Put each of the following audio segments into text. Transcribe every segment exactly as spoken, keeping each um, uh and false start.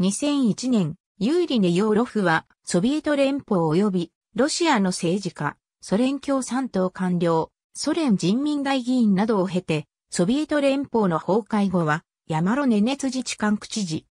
にせんいちねん、ユーリ・ネヨーロフは、ソビエト連邦及び、ロシアの政治家、ソ連共産党官僚、ソ連人民代議員などを経て、ソビエト連邦の崩壊後は、ヤマロネネツ自治管区知事。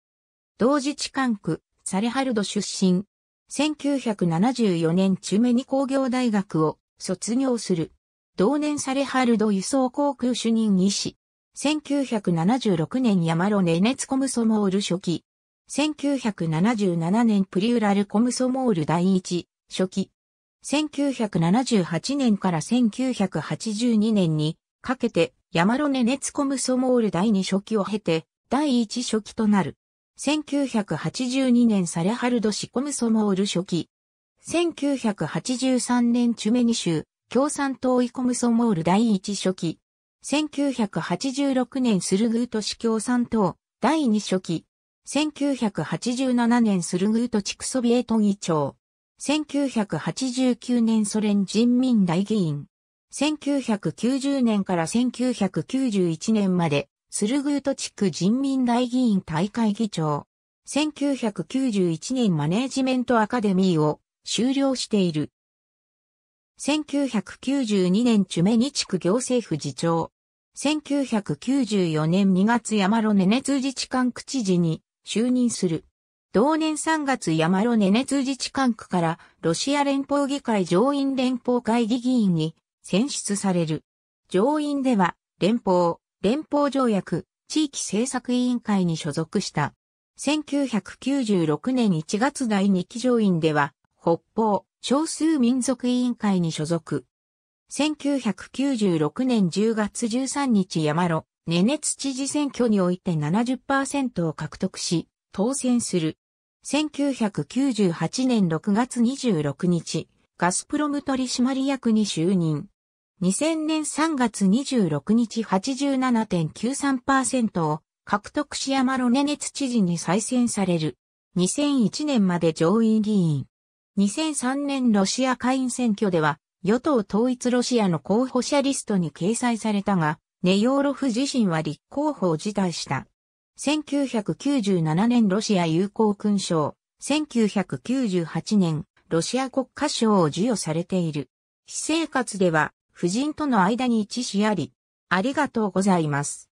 同自治管区、サレハルド出身。せんきゅうひゃくななじゅうよねんチュメニ工業大学を卒業する。同年サレハルド輸送航空主任医師。せんきゅうひゃくななじゅうろくねんヤマロネネツコムソモール書記。せんきゅうひゃくななじゅうななねんプリウラルコムソモール第一書記。せんきゅうひゃくななじゅうはちねんからせんきゅうひゃくはちじゅうにねんにかけてヤマロネネツコムソモール第二書記を経て第一書記となる。せんきゅうひゃくはちじゅうにねんサレハルド市コムソモール書記。せんきゅうひゃくはちじゅうさんねんチュメニ州共産党医コムソモール第一書記。せんきゅうひゃくはちじゅうろくねんスルグート市共産党第二書記。せんきゅうひゃくはちじゅうななねんスルグート地区ソビエト議長。せんきゅうひゃくはちじゅうきゅうねんソ連人民代議員。せんきゅうひゃくきゅうじゅうねんからせんきゅうひゃくきゅうじゅういちねんまで。スルグート地区人民代議員大会議長。せんきゅうひゃくきゅうじゅういちねんマネージメントアカデミーを修了している。せんきゅうひゃくきゅうじゅうにねんチュメニ地区行政府次長。せんきゅうひゃくきゅうじゅうよねんにがつヤマロネネツ自治管区知事に就任する。同年さんがつヤマロネネツ自治管区からロシア連邦議会上院連邦会議議員に選出される。上院では連邦。連邦条約、地域政策委員会に所属した。せんきゅうひゃくきゅうじゅうろくねんいちがつ第にき上院では、北方、少数民族委員会に所属。せんきゅうひゃくきゅうじゅうろくねんじゅうがつじゅうさんにちヤマロネネツ知事選挙において ななじゅっパーセント を獲得し、当選する。せんきゅうひゃくきゅうじゅうはちねんろくがつにじゅうろくにち、ガスプロム取締役に就任。にせんねんさんがつにじゅうろくにち はちじゅうななてんきゅうさんパーセント を獲得しヤマロネネツ知事に再選される。にせんいちねんまで上院議員。にせんさんねんロシア下院選挙では与党統一ロシアの候補者リストに掲載されたが、ネヨーロフ自身は立候補を辞退した。せんきゅうひゃくきゅうじゅうななねんロシア友好勲章、せんきゅうひゃくきゅうじゅうはちねんロシア国家賞を授与されている。私生活では、夫人との間に一子あり、ありがとうございます。